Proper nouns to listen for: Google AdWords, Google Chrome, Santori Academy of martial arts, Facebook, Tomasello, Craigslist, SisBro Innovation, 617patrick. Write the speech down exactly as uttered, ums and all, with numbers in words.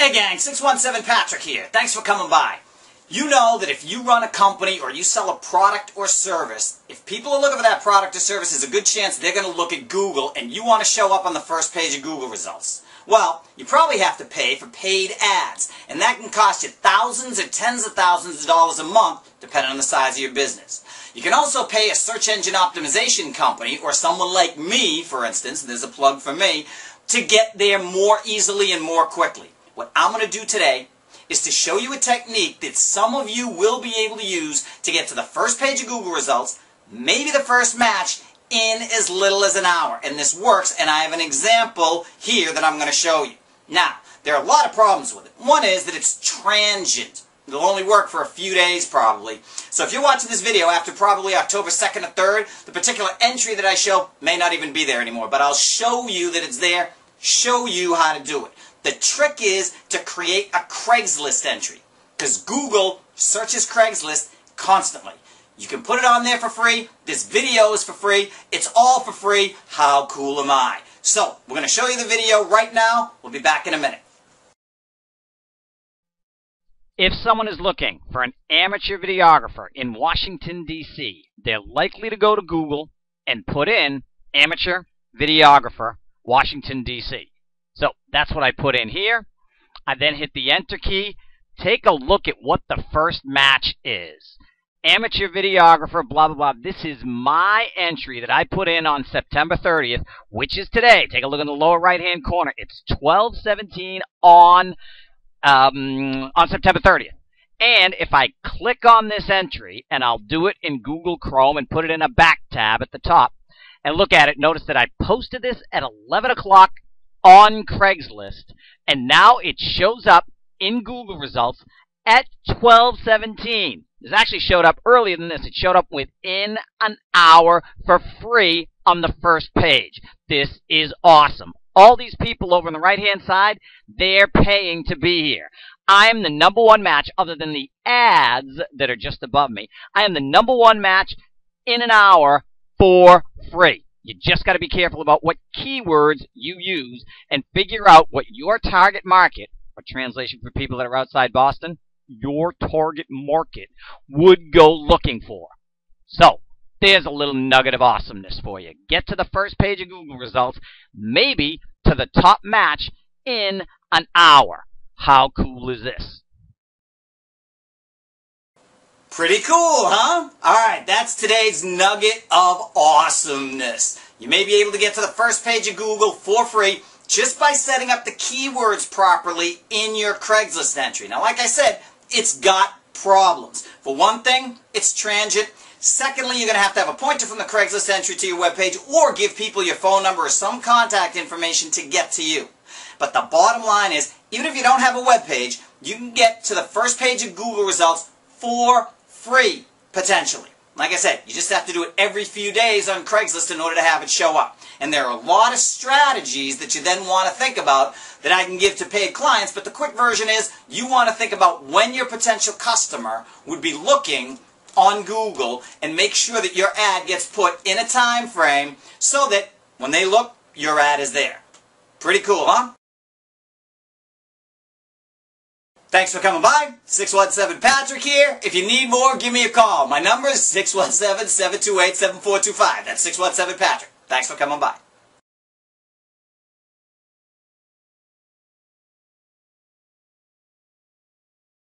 Hey gang, six one seven Patrick here. Thanks for coming by. You know that if you run a company or you sell a product or service, if people are looking for that product or service, there's a good chance they're going to look at Google and you want to show up on the first page of Google results. Well, you probably have to pay for paid ads, and that can cost you thousands or tens of thousands of dollars a month, depending on the size of your business. You can also pay a search engine optimization company or someone like me, for instance, there's a plug for me, to get there more easily and more quickly. What I'm going to do today is to show you a technique that some of you will be able to use to get to the first page of Google results, maybe the first match, in as little as an hour. And this works, and I have an example here that I'm going to show you. Now, there are a lot of problems with it. One is that it's transient. It'll only work for a few days probably. So if you're watching this video after probably October second or third, the particular entry that I show may not even be there anymore, but I'll show you that it's there, show you how to do it. The trick is to create a Craigslist entry, because Google searches Craigslist constantly. You can put it on there for free. This video is for free. It's all for free. How cool am I? So, we're going to show you the video right now. We'll be back in a minute. If someone is looking for an amateur videographer in Washington, D C, they're likely to go to Google and put in amateur videographer, Washington, D C. So that's what I put in here. I then hit the enter key. Take a look at what the first match is. Amateur videographer, blah, blah, blah. This is my entry that I put in on September thirtieth, which is today. Take a look in the lower right-hand corner. It's twelve seventeen on, um, on September thirtieth. And if I click on this entry, and I'll do it in Google Chrome and put it in a back tab at the top, and look at it, notice that I posted this at eleven o'clock on Craigslist, and now it shows up in Google results at twelve seventeen. This actually showed up earlier than this. It showed up within an hour for free on the first page. This is awesome. All these people over on the right-hand side, they're paying to be here. I am the number one match, other than the ads that are just above me. I am the number one match in an hour for free. You just got to be careful about what keywords you use and figure out what your target market, or translation for people that are outside Boston, your target market would go looking for. So, there's a little nugget of awesomeness for you. Get to the first page of Google results, maybe to the top match in an hour. How cool is this? Pretty cool, huh? Alright, that's today's nugget of awesomeness. You may be able to get to the first page of Google for free just by setting up the keywords properly in your Craigslist entry. Now, like I said, it's got problems. For one thing, it's transient. Secondly, you're going to have to have a pointer from the Craigslist entry to your webpage, or give people your phone number or some contact information to get to you. But the bottom line is, even if you don't have a webpage, you can get to the first page of Google results for free, potentially. Like I said, you just have to do it every few days on Craigslist in order to have it show up. And there are a lot of strategies that you then want to think about that I can give to paid clients, but the quick version is you want to think about when your potential customer would be looking on Google and make sure that your ad gets put in a time frame so that when they look, your ad is there. Pretty cool, huh? Thanks for coming by. six one seven Patrick here. If you need more, give me a call. My number is six one seven, seven two eight, seven four two five. That's six one seven Patrick. Thanks for coming by.